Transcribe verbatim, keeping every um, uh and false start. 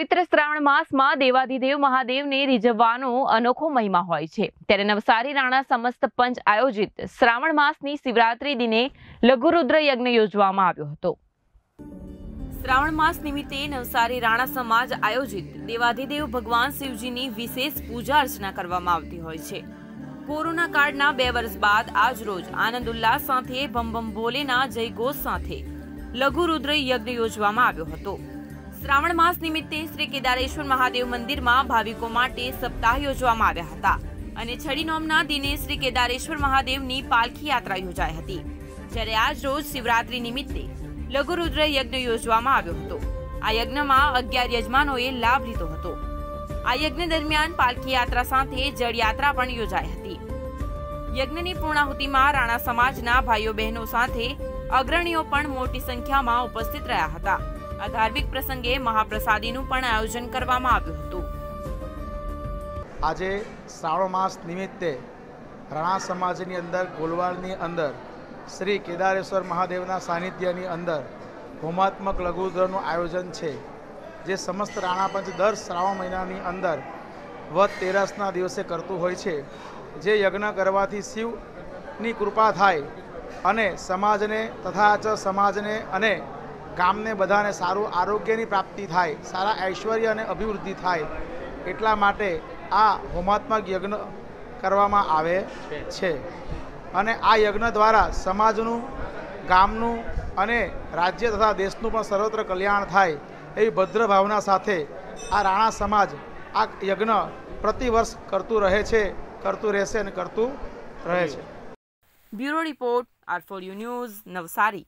पवित्र श्रावण मास में देवाधिदेव महादेव ने रिझवવાનો अनोखो महिमा होय छे। त्यारे नवसारी राणा समस्त पंच आयोजित श्रावण मासनी शिवरात्रि दिने लघुरुद्र यज्ञ योजवामां आव्यो हतो। श्रावण मास निमित्ते नवसारी राणा समाज आयोजित देवाधिदेव भगवान शिवजीनी विशेष पूजा अर्चना करवामां आवती होय छे। कोरोना काळना बे वर्ष बाद आज रोज आनंद उल्लास साथे बम बम भोलेना जयघोष साथे लघुरुद्र यज्ञ योजवामां आव्यो हतो। श्रावण मास निमित्ते श्री केदारेश्वर महादेव मंदिर में भाविकों माटे सप्ताह योजवामां आव्या हता अने छठी नोमना दिने श्री केदारेश्वर महादेवनी पालखी यात्रा योजाई हती। ज्यारे आज रोज शिवरात्रि निमित्ते लघुरुद्र यज्ञ योजवामां आव्यो हतो। आ यज्ञमां अग्यार यजमानोए लाभ लीधो हतो। आ यज्ञ दरमियान पालखी यात्रा साथे जळ यात्रा पण योजाई हती। यज्ञनी पूर्णाहुतिमां राणा समाजना भाईओ बहनों साथे अग्रणीओ पण मोटी संख्यामां उपस्थित रह्या हता। आ धार्मिक प्रसंगे महाप्रसादीनुं पण आयोजन करवामां आव्युं हतुं। आजे श्रावण मास निमित्ते राणा समाजनी अंदर गोलवाड़नी अंदर श्री केदारेश्वर महादेवना सानिध्यनी अंदर होमात्मक लघुरुद्रनुं आयोजन छे, जे समस्त राणा पंच दर श्रावण महीनानी अंदर वट तेरसना दिवसे करतुं होय छे। जे यज्ञ करवाथी शिवनी कृपा थाय अने समाजने तथा च समाजने अने गामने बधाने सारू आरोग्यनी प्राप्ति थाय, सारा ऐश्वर्य अने अभिवृद्धि थाय, एटला माटे आ होमात्मक यज्ञ करवामां आवे छे। अने आ यज्ञ द्वारा समाजनु गामनु अने राज्य तथा देशनु पण सर्वत्र कल्याण थाय एवी भद्र भावना साथे आ राणा समाज आ यज्ञ प्रतिवर्ष करतुं रहे छे, करतुं रहेशे अने करतुं रहे छे। Bureau report R four U news Navsari.